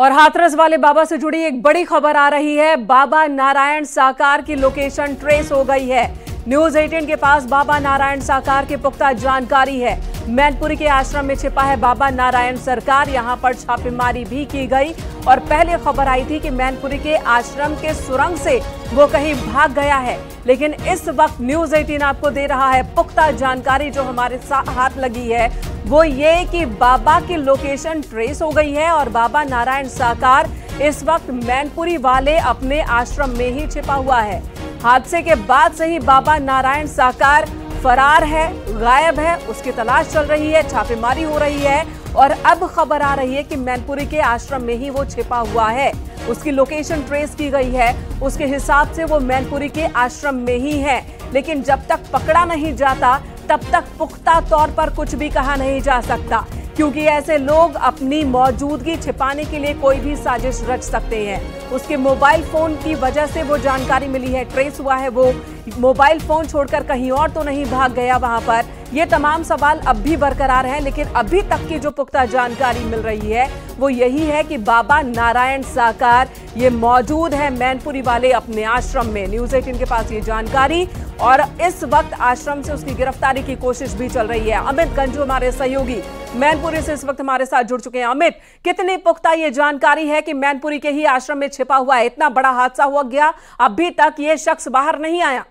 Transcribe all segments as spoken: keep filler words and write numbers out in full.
और हाथरस वाले बाबा से जुड़ी एक बड़ी खबर आ रही है। बाबा नारायण साकार की लोकेशन ट्रेस हो गई है। न्यूज अठारह के पास बाबा नारायण साकार की पुख्ता जानकारी है। मैनपुरी के आश्रम में छिपा है बाबा नारायण सरकार। यहां पर छापेमारी भी की गई और पहले खबर आई थी कि मैनपुरी के आश्रम के सुरंग से वो कहीं भाग गया है, लेकिन इस वक्त न्यूज अठारह आपको दे रहा है पुख्ता जानकारी जो हमारे हाथ लगी है, वो ये कि बाबा की लोकेशन ट्रेस हो गई है और बाबा नारायण साकार इस वक्त मैनपुरी वाले अपने आश्रम में ही छिपा हुआ है। हादसे के बाद से ही बाबा नारायण साकार फरार है, गायब है, उसकी तलाश चल रही है, छापेमारी हो रही है और अब खबर आ रही है कि मैनपुरी के आश्रम में ही वो छिपा हुआ है। उसकी लोकेशन ट्रेस की गई है, उसके हिसाब से वो मैनपुरी के आश्रम में ही है, लेकिन जब तक पकड़ा नहीं जाता तब तक पुख्ता तौर पर कुछ भी कहा नहीं जा सकता, क्योंकि ऐसे लोग अपनी मौजूदगी छिपाने के लिए कोई भी साजिश रच सकते हैं। उसके मोबाइल फोन की वजह से वो जानकारी मिली है, ट्रेस हुआ है, वो मोबाइल फोन छोड़कर कहीं और तो नहीं भाग गया वहां पर। ये तमाम सवाल अब भी बरकरार हैं, लेकिन अभी तक की जो पुख्ता जानकारी मिल रही है वो यही है कि बाबा नारायण साकार ये मौजूद है मैनपुरी वाले अपने आश्रम में। न्यूज अठारह के पास ये जानकारी और इस वक्त आश्रम से उसकी गिरफ्तारी की कोशिश भी चल रही है। अमित गंजू हमारे सहयोगी मैनपुरी से इस वक्त हमारे साथ जुड़ चुके हैं। अमित, कितनी पुख्ता ये जानकारी है कि मैनपुरी के ही आश्रम में छिपा हुआ है? इतना बड़ा हादसा हो गया, अभी तक ये शख्स बाहर नहीं आया।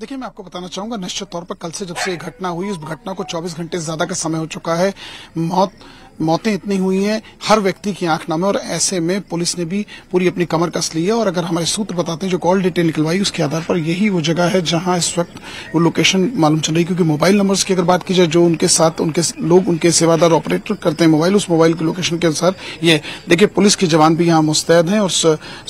देखिए, मैं आपको बताना चाहूंगा, निश्चित तौर पर कल से जब से ये घटना हुई, उस घटना को चौबीस घंटे से ज्यादा का समय हो चुका है। मौत मौतें इतनी हुई हैं, हर व्यक्ति की आंख नाम है और ऐसे में पुलिस ने भी पूरी अपनी कमर कस ली है। और अगर हमारे सूत्र बताते हैं जो कॉल डिटेल निकलवाई, उसके आधार पर यही वो जगह है जहां इस वक्त वो लोकेशन मालूम चल रही है, क्योंकि मोबाइल नंबर्स की अगर बात की जाए जो उनके साथ उनके लोग उनके सेवादार ऑपरेटर करते हैं मोबाइल, उस मोबाइल की लोकेशन के अनुसार ये देखिए पुलिस के जवान भी यहाँ मुस्तैद हैं और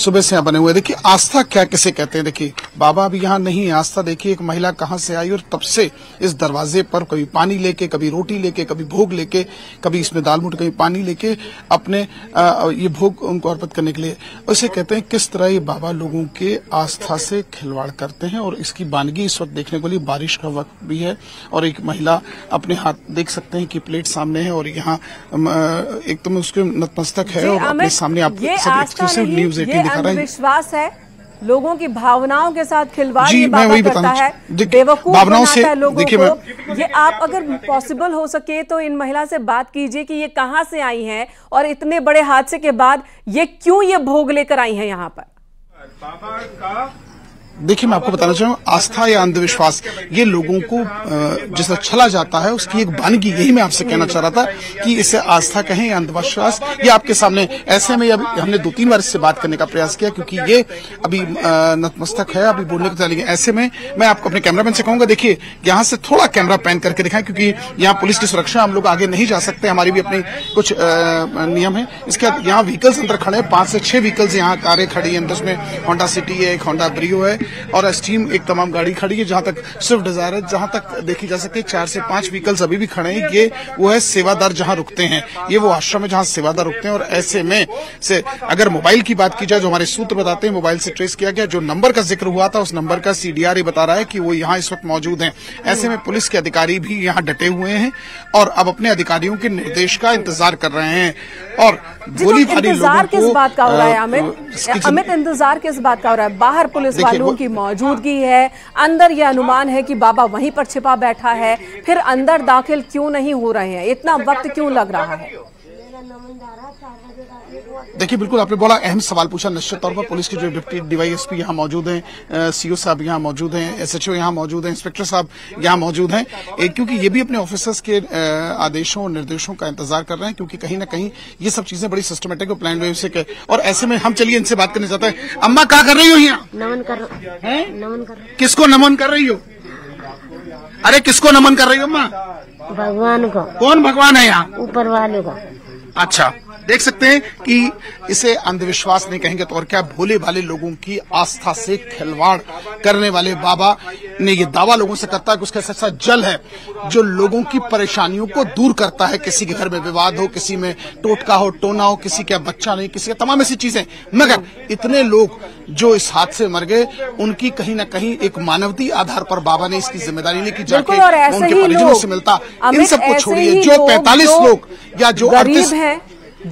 सुबह से यहाँ बने हुए हैं। देखिए, आस्था क्या किसे कहते हैं, देखिए बाबा अभी यहाँ नहीं है, आस्था देखिए एक महिला कहाँ से आई और तब से इस दरवाजे पर कभी पानी लेके, कभी रोटी लेके, कभी भोग लेके, कभी इसमें दालमूट, कहीं पानी लेके अपने आ, ये भोग उनको अर्पित करने के लिए। उसे कहते हैं किस तरह ये बाबा लोगों के आस्था से खिलवाड़ करते हैं और इसकी बानगी इस वक्त देखने के लिए, बारिश का वक्त भी है और एक महिला अपने हाथ देख सकते हैं कि प्लेट सामने है और यहाँ एकदम उसके नतमस्तक है और अपने सामने आप न्यूज अठारह दिखा रहे हैं। विश्वास है, लोगों की भावनाओं के साथ खिलवाड़ करता है, बेवकूफ बनाता है लोगों को। ये आप अगर पॉसिबल हो सके तो इन महिला से बात कीजिए कि ये कहाँ से आई हैं और इतने बड़े हादसे के बाद ये क्यों ये भोग लेकर आई हैं यहाँ पर। बाबा का देखिए, मैं आपको बताना चाहूँगा, आस्था या अंधविश्वास ये लोगों को जैसा छला जाता है उसकी एक बानगी, यही मैं आपसे कहना चाह रहा था कि इसे आस्था कहें या अंधविश्वास, ये आपके सामने। ऐसे में अभी हमने दो तीन बार इससे बात करने का प्रयास किया क्योंकि ये अभी नतमस्तक है, अभी बोलने को चलेंगे। ऐसे में मैं आपको अपने कैमरामैन से कहूंगा, देखिए यहाँ से थोड़ा कैमरा पैन करके दिखाएं क्योंकि यहाँ पुलिस की सुरक्षा, हम लोग आगे नहीं जा सकते, हमारी भी अपने कुछ नियम है। इसके बाद यहाँ व्हीकल्स अंदर खड़े हैं, पांच से छह व्हीकल्स यहाँ कारें खड़ी है अंदर, उसमें होंडा सिटी है, एक होंडा ब्रियो है और स्टीम एक तमाम गाड़ी खड़ी है, जहां तक स्विफ्ट डिजायर है, जहां तक देखी जा सकती है। चार से पांच व्हीकल्स अभी भी खड़े हैं। ये वो है सेवादार जहां रुकते हैं, ये वो आश्रम है जहां सेवादार रुकते हैं। और ऐसे में से अगर मोबाइल की बात की जाए जो हमारे सूत्र बताते हैं मोबाइल से ट्रेस किया गया, जो नंबर का जिक्र हुआ था उस नंबर का सीडीआर बता रहा है कि वो यहाँ इस वक्त मौजूद है। ऐसे में पुलिस के अधिकारी भी यहाँ डटे हुए हैं और अब अपने अधिकारियों के निर्देश का इंतजार कर रहे हैं। और गोली फारी किस बात का हो रहा है अमित, अमित इंतजार किस बात का हो रहा है? बाहर पुलिस वालों की मौजूदगी है, अंदर यह अनुमान है कि बाबा वहीं पर छिपा बैठा है, फिर अंदर दाखिल क्यों नहीं हो रहे हैं? इतना वक्त क्यों लग रहा है? देखिए, बिल्कुल आपने बोला, अहम सवाल पूछा। निश्चित तौर पर पुलिस के जो डिप्टी डीवाईएसपी यहाँ मौजूद हैं, सीओ साहब यहाँ मौजूद हैं, एसएचओ यहाँ मौजूद हैं, इंस्पेक्टर साहब यहाँ मौजूद हैं, क्योंकि ये भी अपने ऑफिसर्स के आदेशों और निर्देशों का इंतजार कर रहे हैं, क्योंकि कहीं ना कहीं ये सब चीजें बड़ी सिस्टमेटिक और प्लान वे से। और ऐसे में हम चलिए इनसे बात करने जाते हैं। अम्मा, क्या कर रही हो यहाँ? नमन कर रही हो? किसको नमन कर रही हो? अरे किसको नमन कर रही हो अम्मा? भगवान को। कौन भगवान है यहाँ? ऊपर वाले को। अच्छा, देख सकते हैं कि इसे अंधविश्वास नहीं कहेंगे तो और क्या, भोले भाले लोगों की आस्था से खिलवाड़ करने वाले बाबा ने ये दावा लोगों से करता है कि उसका ऐसा जल है जो लोगों की परेशानियों को दूर करता है। किसी के घर में विवाद हो, किसी में टोटका हो, टोना हो, किसी का बच्चा नहीं, किसी का, तमाम ऐसी चीजें। मगर इतने लोग जो इस हादसे मर गए उनकी कहीं ना कहीं एक मानवती आधार पर बाबा ने इसकी जिम्मेदारी ली कि जाके उनके परिजनों से मिलता। इन सबको छोड़िए, जो पैंतालीस लोग या जो गरीब हैं,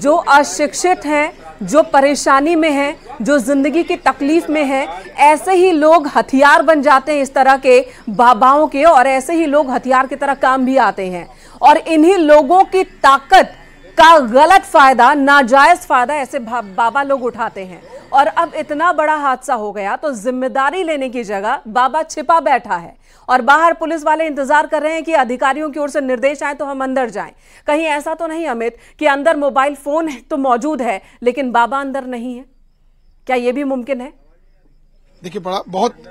जो अशिक्षित हैं, जो परेशानी में हैं, जो जिंदगी की तकलीफ में हैं, ऐसे ही लोग हथियार बन जाते हैं इस तरह के बाबाओं के, और ऐसे ही लोग हथियार की तरह काम भी आते हैं। और इन्हीं लोगों की ताकत का गलत फायदा, नाजायज फायदा ऐसे बाबा लोग उठाते हैं। और अब इतना बड़ा हादसा हो गया तो जिम्मेदारी लेने की जगह बाबा छिपा बैठा है, और बाहर पुलिस वाले इंतजार कर रहे हैं कि अधिकारियों की ओर से निर्देश आए तो हम अंदर जाएं। कहीं ऐसा तो नहीं अमित कि अंदर मोबाइल फोन तो मौजूद है लेकिन बाबा अंदर नहीं है, क्या ये भी मुमकिन है? देखिए बड़ा बहुत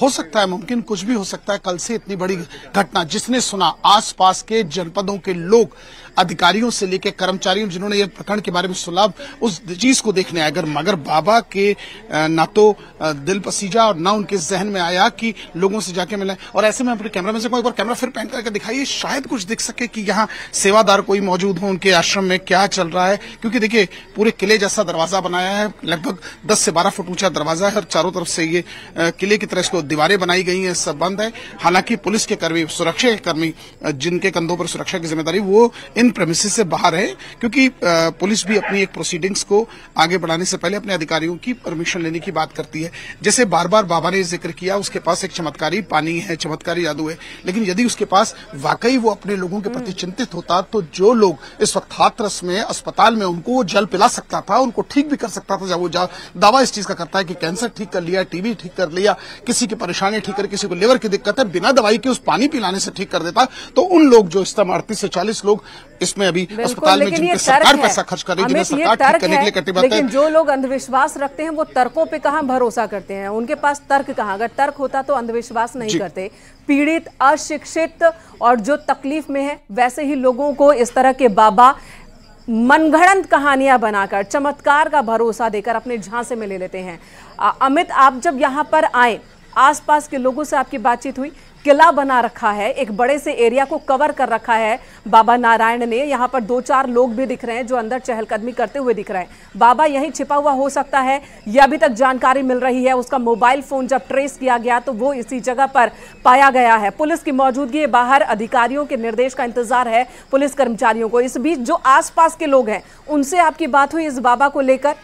हो सकता है, मुमकिन कुछ भी हो सकता है। कल से इतनी बड़ी घटना जिसने सुना, आसपास के जनपदों के लोग, अधिकारियों से लेकर कर्मचारियों जिन्होंने ये प्रकरण के बारे में सुना, उस चीज को देखने आए। अगर मगर बाबा के ना तो दिल पसीजा और ना उनके जहन में आया कि लोगों से जाके मिलें। और ऐसे में अपने कैमरा में से कोई एक बार कैमरा फिर पैन करके दिखाइए, शायद कुछ दिख सके कि यहाँ सेवादार कोई मौजूद हो, उनके आश्रम में क्या चल रहा है। क्योंकि देखिये पूरे किले जैसा दरवाजा बनाया है, लगभग दस से बारह फुट ऊंचा दरवाजा है और चारों तरफ से ये किले की तरह इसको दीवारें बनाई गई हैं, सब बंद है। हालांकि पुलिस के कर्मी, सुरक्षा कर्मी जिनके कंधों पर सुरक्षा की जिम्मेदारी, वो इन प्रेमिसेस से बाहर है, क्योंकि पुलिस भी अपनी एक प्रोसीडिंग्स को आगे बढ़ाने से पहले अपने अधिकारियों की परमिशन लेने की बात करती है। जैसे बार बार बाबा ने जिक्र किया, उसके पास एक चमत्कारी पानी है, चमत्कारी जादू है, लेकिन यदि उसके पास वाकई वो अपने लोगों के प्रति चिंतित होता तो जो लोग इस वक्त हाथरस में अस्पताल में, उनको वो जल पिला सकता था, उनको ठीक भी कर सकता था। जब वो दावा इस चीज का करता है कि कैंसर ठीक कर लिया, टीबी ठीक कर लिया, किसी की परेशानी ठीक कर, किसी को लिवर की दिक्कत है, बिना दवाई के उस पानी पिलाने से ठीक कर देता। तो उन लोग जो इस तरह अड़तीस से चालीस लोग इसमें अभी अस्पताल में, जिनके सरकार पैसा खर्च कर रही है, सरकार ठीक करने के लिए कटिबद्ध है, लेकिन जो लोग अंधविश्वास रखते हैं वो तर्कों पे कहां भरोसा करते हैं? उनके पास तर्क कहां? अगर तर्क होता तो अंधविश्वास नहीं करते। पीड़ित, अशिक्षित और जो तकलीफ में है वैसे ही लोगों को इस तरह के बाबा मनगढ़ंत कहानियां बनाकर, चमत्कार का भरोसा देकर अपने झांसे में ले लेते हैं। अमित, आप जब यहाँ पर आए, आसपास के लोगों से आपकी बातचीत हुई, किला बना रखा है, एक बड़े से एरिया को कवर कर रखा है बाबा नारायण ने, यहाँ पर दो चार लोग भी दिख रहे हैं जो अंदर चहलकदमी करते हुए दिख रहे हैं। बाबा यहीं छिपा हुआ हो सकता है, यह अभी तक जानकारी मिल रही है। उसका मोबाइल फोन जब ट्रेस किया गया तो वो इसी जगह पर पाया गया है। पुलिस की मौजूदगी है बाहर, अधिकारियों के निर्देश का इंतजार है पुलिस कर्मचारियों को। इस बीच जो आसपास के लोग हैं उनसे आपकी बात हुई इस बाबा को लेकर?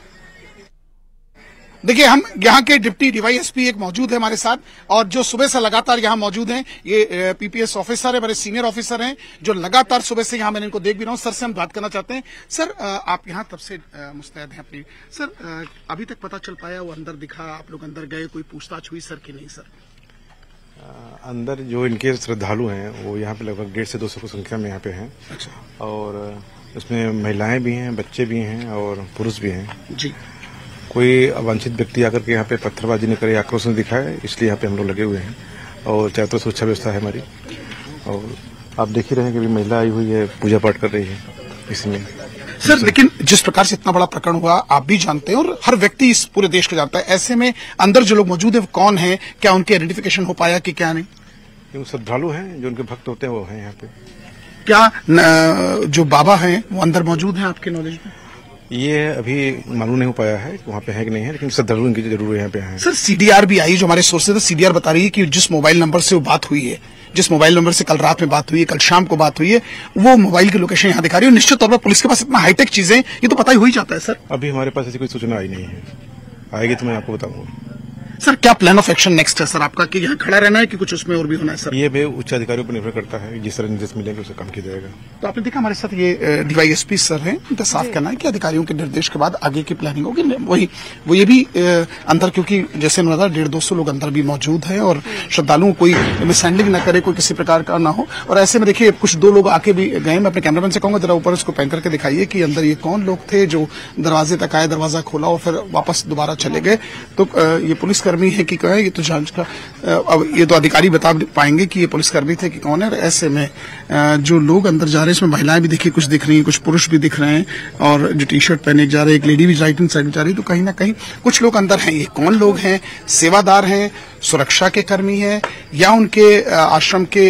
देखिए, हम यहाँ के डिप्टी डीवाईएसपी एक मौजूद है हमारे साथ, और जो सुबह से लगातार यहाँ मौजूद हैं, ये पीपीएस ऑफिसर है, बड़े सीनियर ऑफिसर हैं जो लगातार सुबह से यहाँ, मैंने इनको देख भी रहा हूँ। सर से हम बात करना चाहते हैं। सर, आप यहाँ तब से मुस्तैद हैं अपनी। सर, अभी तक पता चल पाया, वो अंदर दिखा, आप लोग अंदर गए, कोई पूछताछ हुई सर की नहीं? सर, अंदर जो इनके श्रद्धालु हैं वो यहाँ पे लगभग डेढ़ से दो सौ की संख्या में यहाँ पे हैं। अच्छा। और उसमें महिलाएं भी हैं, बच्चे भी हैं और पुरुष भी हैं। जी, कोई अवांछित व्यक्ति आकर के यहाँ पे पत्थरबाजी न करे, आक्रोश न दिखाए, इसलिए यहाँ पे हम लोग लगे हुए हैं। और चारों तरफ सुरक्षा व्यवस्था है हमारी, और आप देख ही रहे हैं कि अभी महिला आई हुई है, पूजा पाठ कर रही है। इसमें सर, लेकिन जिस प्रकार से इतना बड़ा प्रकरण हुआ, आप भी जानते हैं और हर व्यक्ति इस पूरे देश को जानता है, ऐसे में अंदर जो लोग मौजूद है वो कौन है, क्या उनकी आइडेंटिफिकेशन हो पाया कि क्या नहीं? श्रद्धालु हैं, जो उनके भक्त होते हैं वो है यहाँ पे। क्या जो बाबा है वो अंदर मौजूद है आपके नॉलेज में? ये अभी मालूम नहीं हो पाया है वहाँ पे है कि नहीं है, लेकिन श्रद्धालु इनकी जरूर यहाँ पे है। सर, सीडीआर भी आई, जो हमारे सोर्स है, तो सीडीआर बता रही है कि जिस मोबाइल नंबर से वो बात हुई है, जिस मोबाइल नंबर से कल रात में बात हुई है, कल शाम को बात हुई है, वो मोबाइल की लोकेशन यहाँ दिखा रही है। निश्चित तौर पर पुलिस के पास इतना हाईटेक चीजें, ये तो पता ही हो ही जाता है। सर, अभी हमारे पास ऐसी कोई सूचना आई नहीं है, आएगी तो मैं आपको बताऊंगा। सर, क्या प्लान ऑफ एक्शन नेक्स्ट है सर आपका, कि यहाँ खड़ा रहना है कि कुछ उसमें और भी होना है? सर, ये भी उच्च अधिकारियों पर निर्भर करता है, जिस तरह निर्देश मिलेंगे उससे काम किया जाएगा। तो आपने देखा हमारे साथ ये डीवाईएसपी सर हैं, उनका साफ कहना है कि अधिकारियों के निर्देश के बाद आगे की प्लानिंग होगी। वही वो ये भी अंदर, क्योंकि जैसे उन्होंने डेढ़ दो सौ लोग अंदर भी मौजूद है, और श्रद्धालुओं कोई मिसहैंडलिंग न करे, कोई किसी प्रकार का ना हो। और ऐसे में देखिए कुछ दो लोग आके भी गए, मैं अपने कैमरामैन से कहूंगा जरा ऊपर उसको पैन करके दिखाइए कि अंदर ये कौन लोग थे जो दरवाजे तक आए, दरवाजा खोला और फिर वापस दोबारा चले गए। तो ये पुलिस कर्मी है कि क्या है, ये तो जांच का, अब ये तो अधिकारी बता पाएंगे कि ये पुलिसकर्मी थे कि कौन है। ऐसे में जो लोग अंदर जा रहे हैं, इसमें महिलाएं भी देखिए कुछ दिख रही हैं, कुछ पुरुष भी दिख रहे हैं, और जो टी शर्ट पहने जा रहे हैं, एक लेडी भी राइट हैंड साइड में जा रही है। तो कहीं ना कहीं कुछ लोग अंदर हैं। ये कौन लोग हैं? सेवादार हैं, सुरक्षा के कर्मी हैं, या उनके आश्रम के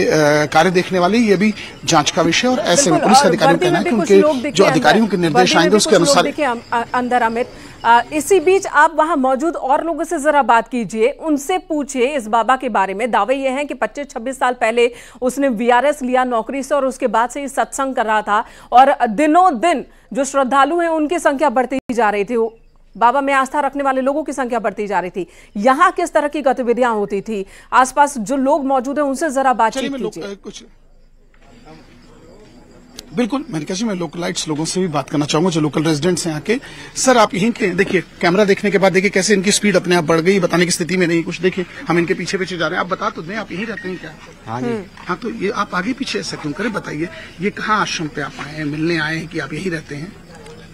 कार्य देखने वाले, ये भी जांच का विषय। और ऐसे में पुलिस अधिकारियों का कहना है कि उनके जो अधिकारियों के निर्देश आएंगे उसके अनुसार। देखिए अंदर अमित, इसी बीच आप वहां मौजूद और लोगों से जरा बात कीजिए, उनसे पूछिए इस बाबा के बारे में। दावे ये हैं कि पच्चीस छब्बीस साल पहले उसने वी आर एस लिया नौकरी से और उसके बाद से ही सत्संग कर रहा था और दिनों दिन जो श्रद्धालु हैं उनकी संख्या बढ़ती जा रही थी, बाबा में आस्था रखने वाले लोगों की संख्या बढ़ती जा रही थी। यहाँ किस तरह की गतिविधियां होती थी, आसपास जो लोग मौजूद हैं उनसे जरा बातचीत कीजिए। कुछ बिल्कुल, मैंने कहा मैं लोकलाइट्स लोगों से भी बात करना चाहूंगा जो लोकल रेजिडेंट्स हैं यहाँ के। सर आप यहीं के देखिए, कैमरा देखने के बाद देखिए कैसे इनकी स्पीड अपने आप बढ़ गई, बताने की स्थिति में नहीं। कुछ देखिए हम इनके पीछे पीछे जा रहे हैं। आप बता तो दें आप यहीं रहते हैं क्या? हाँ जी। हाँ, तो ये आप आगे पीछे ऐसा क्यों करें, बताइए। ये कहाँ आश्रम पे आप आए हैं, मिलने आए हैं कि आप यहीं रहते हैं?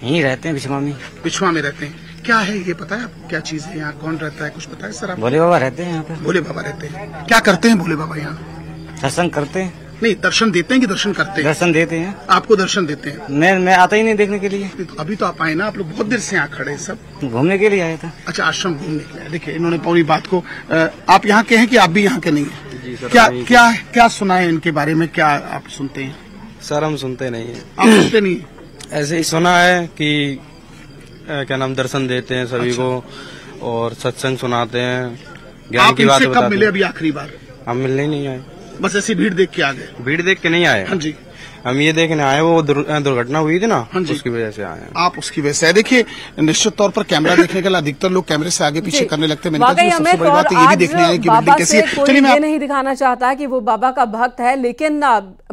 यहीं रहते हैं, बिछवा में। बिछवा में रहते हैं, क्या है ये पता है आपको, क्या चीज है यहाँ, कौन रहता है, कुछ पता है सर आप? भोले बाबा रहते हैं यहाँ पे। भोले बाबा रहते हैं, क्या करते हैं भोले बाबा यहाँ? सत्संग करते हैं। नहीं दर्शन देते हैं कि दर्शन करते हैं? दर्शन देते हैं। आपको दर्शन देते हैं? मैं मैं आता ही नहीं देखने के लिए। अभी तो आप आए ना, आप लोग बहुत देर से यहाँ खड़े हैं। सब घूमने के लिए आया था। अच्छा आश्रम घूमने के लिए। देखिए इन्होंने पूरी बात को, आप यहाँ के हैं कि आप भी यहाँ के नहीं है? जी सर। क्या क्या क्या सुना है इनके बारे में, क्या आप सुनते हैं? सर हम सुनते नहीं है। आप सुनते नहीं? ऐसे ही सुना है कि क्या नाम दर्शन देते हैं सभी को और सत्संग सुनाते हैं, ज्ञान की बात। कब मिले अभी आखिरी बार? हम मिलने नहीं आए, बस ऐसी भीड़ देख के आ गए। भीड़ देख के नहीं आए। हाँ जी, हम ये देखने आए, वो दुर्घटना हुई थी ना, हाँ जी, उसकी वजह से आए हैं। आप उसकी वजह से। देखिए निश्चित तौर पर कैमरा देखने के लिए अधिकतर लोग कैमरे से आगे पीछे करने लगते हैं। सबसे बड़ी बात ये भी देखने आए कि बिल्डिंग कैसी है। चलिए मैं नहीं दिखाना चाहता कि वो बाबा का भक्त है, लेकिन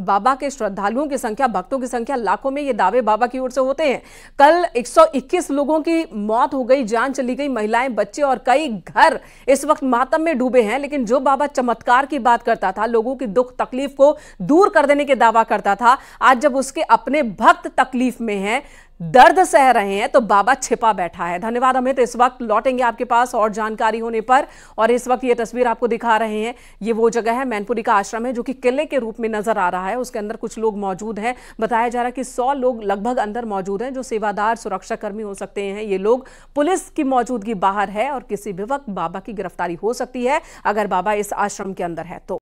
बाबा के श्रद्धालुओं की संख्या, भक्तों की संख्या लाखों में, ये दावे बाबा की ओर से होते हैं। कल एक सौ इक्कीस लोगों की मौत हो गई, जान चली गई, महिलाएं, बच्चे और कई घर इस वक्त मातम में डूबे हैं। लेकिन जो बाबा चमत्कार की बात करता था, लोगों की दुख तकलीफ को दूर कर देने के दावा करता था, आज जब उसके अपने भक्त तकलीफ में हैं, दर्द सह रहे हैं, तो बाबा छिपा बैठा है। धन्यवाद अमित, इस वक्त लौटेंगे आपके पास और जानकारी होने पर। और इस वक्त ये तस्वीर आपको दिखा रहे हैं, ये वो जगह है, मैनपुरी का आश्रम है, जो कि किले के रूप में नजर आ रहा है। उसके अंदर कुछ लोग मौजूद हैं, बताया जा रहा है कि सौ लोग लगभग अंदर मौजूद हैं, जो सेवादार, सुरक्षाकर्मी हो सकते हैं ये लोग। पुलिस की मौजूदगी बाहर है और किसी भी वक्त बाबा की गिरफ्तारी हो सकती है अगर बाबा इस आश्रम के अंदर है तो।